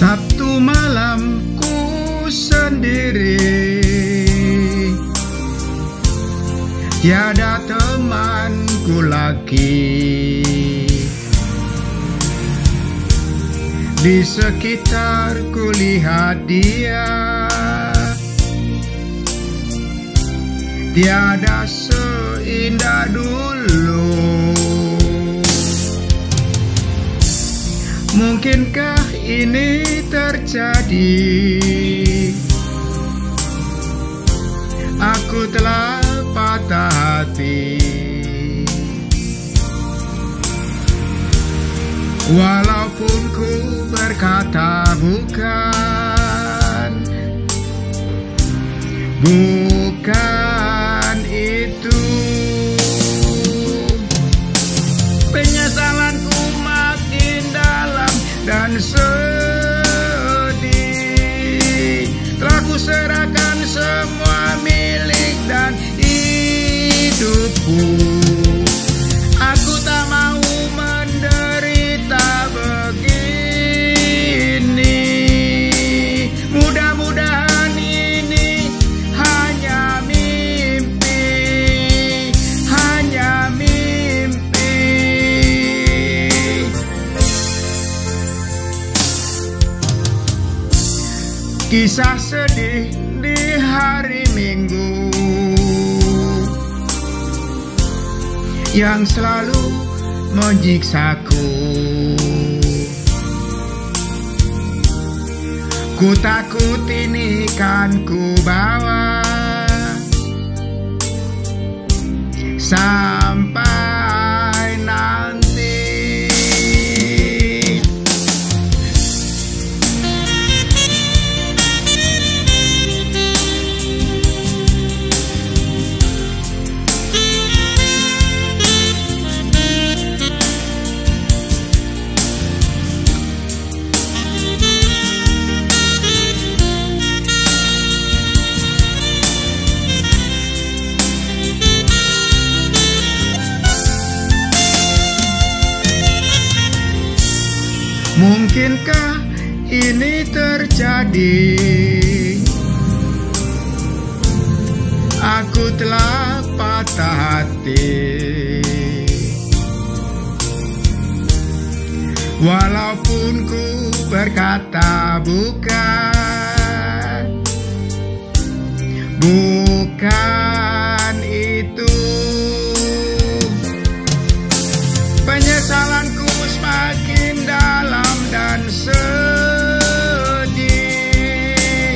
Sabtu malamku sendiri, tiada temanku lagi. Di sekitar ku lihat dia, tiada seindah dulu. Mungkinkah ini terjadi? Aku telah patah hati. Walaupun ku berkata bukan itu. Penyesalanku makin dalam dan sedih. Telah ku serahkan semua milik dan hidupku. Aku tak mau menderita begini. Mudah-mudahan ini hanya mimpi. Kisah sedih di hari Minggu yang selalu menyiksaku. Ku takut ini kan ku bawa sampai nanti. Mungkinkah ini terjadi? Aku telah patah hati. Walaupun ku berkata bukan itu. Penyesalanku semakin dalam dan sedih.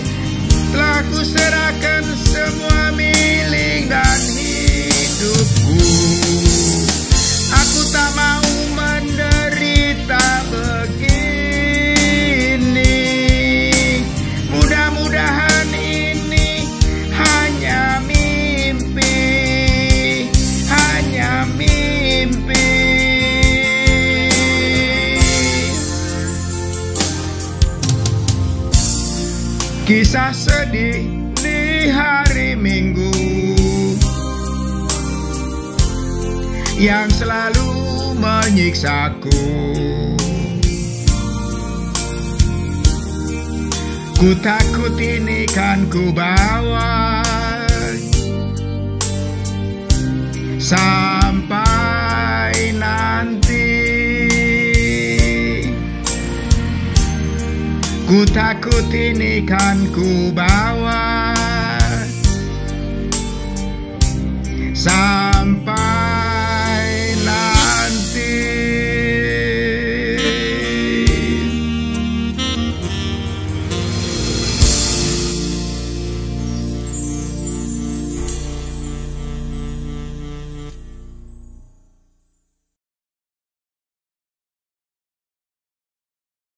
Telah ku serahkan semua milik dan hidupku. Aku tak mau menderita begini. Mudah-mudahan ini hanya mimpi, hanya mimpi. Kisah sedih di hari Minggu yang selalu menyiksaku. Ku takut ini kan ku bawa sampai nanti. Ku takut ini kan ku bawa sampai